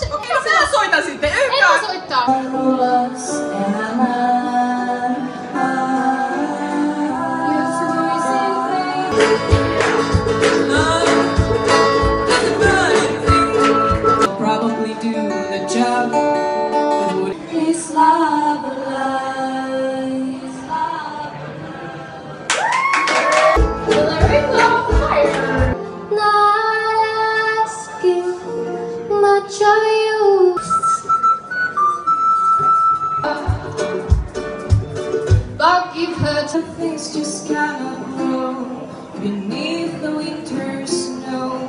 Én szóltam szinte, ők probably do the job. His love lies. Not asking much of you. But you've heard some things just cannot grow beneath the winter snow.